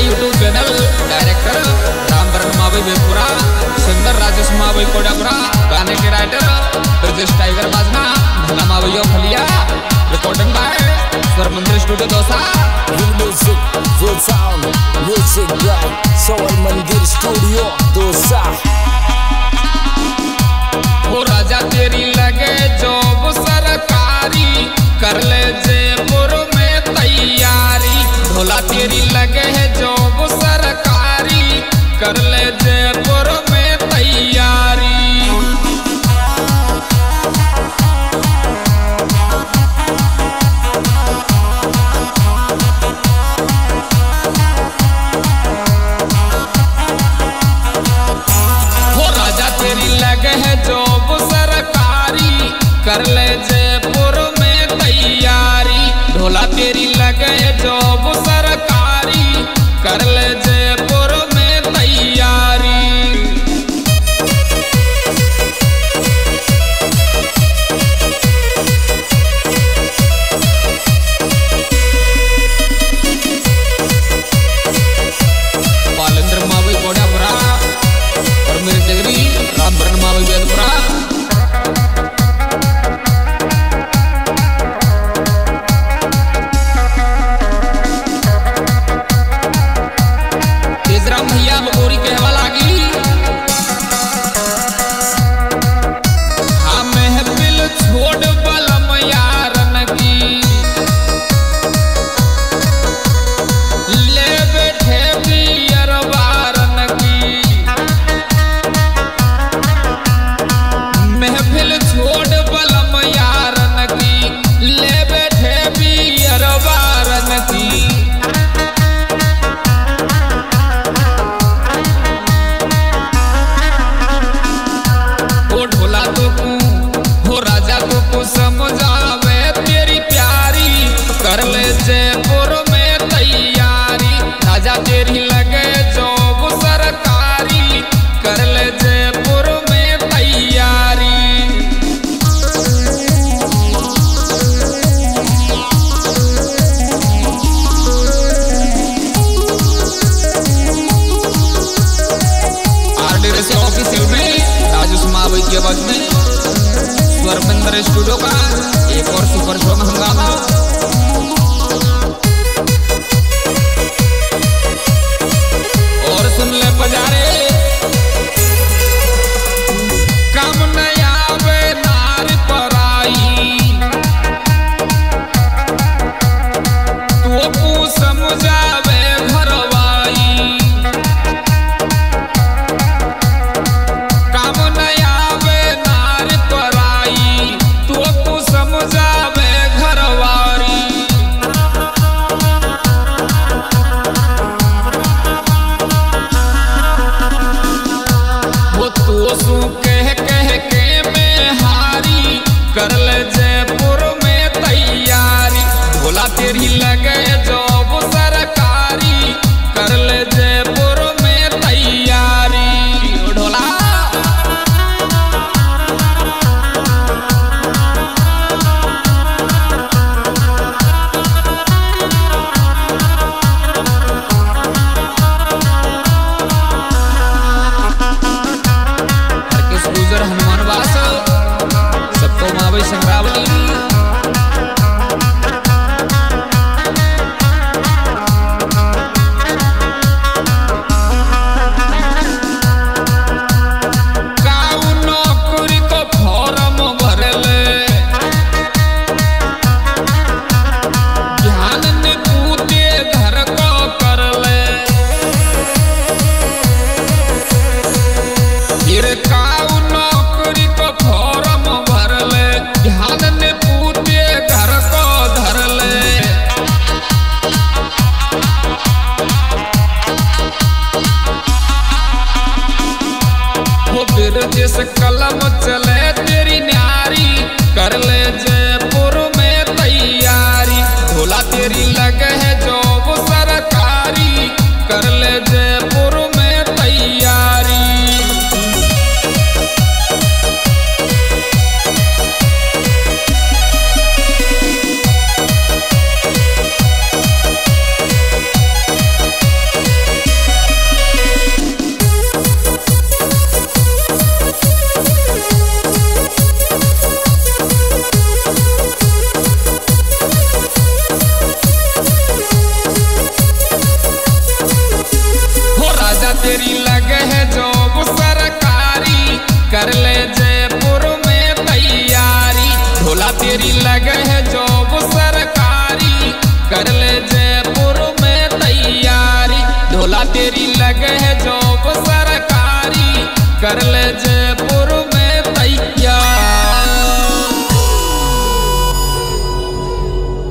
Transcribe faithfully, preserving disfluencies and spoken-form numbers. YouTube channel director Ramdhar Mawai वेपुरा, singer Rajesh Mawai कोडाकुरा, गाने के राइटर प्रिचिस टाइगर बाजना, हन्ना मावई योहलियाह, रिकॉर्डिंग बाय सर मंद्री स्टूडियो दोसा, real music, real sound, music guide, sir मंद्री स्टूडियो दोसा। वो राजा तेरी लगे जॉब सरकारी, कर ले जयपुर में तैयारी, ढोला तेरी लगे है जॉब सरकारी, कर ले जयपुर में तैयारी। हो राजा तेरी लगे है जॉब सरकारी, कर ले जयपुर में तैयारी, ढोला तेरी लगे है जॉब सरकारी, कर ले जयपुर में तैयारी। रांधर मावई कोडापुरा और मेरे जिगरी रांधर मावई वेपुरा। तेजराम भैया बगोरी कहवा लागी, हाँ महफिल छोड़ बलम यारन की, ले बैठे पियर वारन की, महफिल छोड़ बलम यारन की, ले बैठे पियर वारन की। समझावे तेरी प्यारी, कर ले जयपुर में तैयारी, राजा तेरी लगे जॉब सरकारी, कर ले जयपुर में तैयारी। आर डी रेस ऑफिसियल में राजेश मावई की आवाज में सर मंद्री स्टूडियो का एक और सुपर शो में हंगामा। और सुन ले बजारे, कम नहीं आवे नार पराई, तोपू समझावे भरवाई, कम नहीं आवे नार पराई, तू समझावे घरवारी। लगे है जॉब सरकारी कर ले।